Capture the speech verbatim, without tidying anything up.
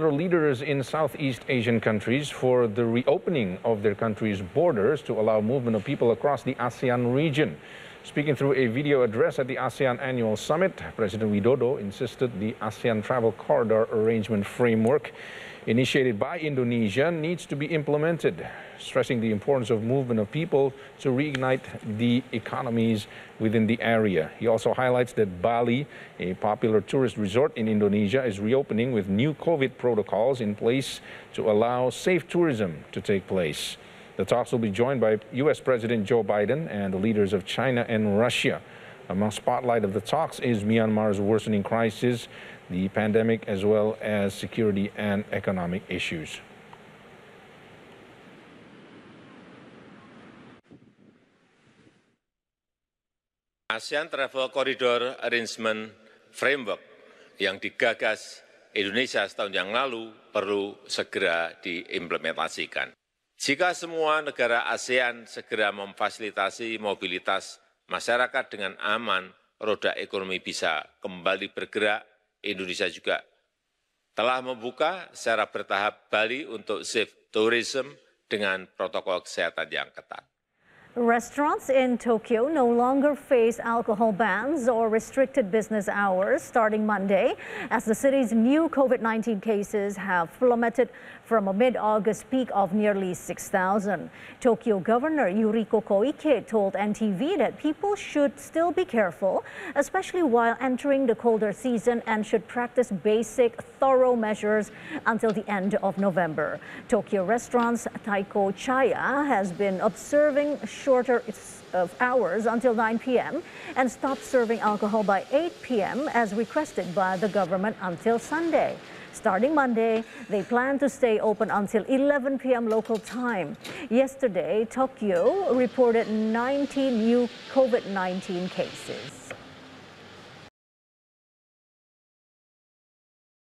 Leaders in Southeast Asian countries for the reopening of their countries' borders to allow movement of people across the ASEAN region. Speaking through a video address at the ASEAN Annual Summit, President Widodo insisted the ASEAN Travel Corridor Arrangement Framework, initiated by Indonesia, needs to be implemented, stressing the importance of movement of people to reignite the economies within the area. He also highlights that Bali, a popular tourist resort in Indonesia, is reopening with new COVID protocols in place to allow safe tourism to take place. The talks will be joined by U S President Joe Biden and the leaders of China and Russia. Among spotlight of the talks is Myanmar's worsening crisis, the pandemic, as well as security and economic issues. ASEAN Travel Corridor Arrangement Framework yang digagas Indonesia setahun yang lalu perlu segera diimplementasikan. Jika semua negara ASEAN segera memfasilitasi mobilitas masyarakat dengan aman, roda ekonomi bisa kembali bergerak. Indonesia juga telah membuka secara bertahap Bali untuk safe tourism dengan protokol kesehatan yang ketat. Restaurants in Tokyo no longer face alcohol bans or restricted business hours starting Monday, as the city's new COVID nineteen cases have plummeted from a mid-August peak of nearly six thousand. Tokyo Governor Yuriko Koike told N T V that people should still be careful, especially while entering the colder season, and should practice basic, thorough measures until the end of November. Tokyo restaurants Taiko Chaya has been observing shorter of hours until nine p m and stopped serving alcohol by eight p m as requested by the government until Sunday. Starting Monday, they plan to stay open until eleven p m local time. Yesterday, Tokyo reported nineteen new COVID nineteen cases.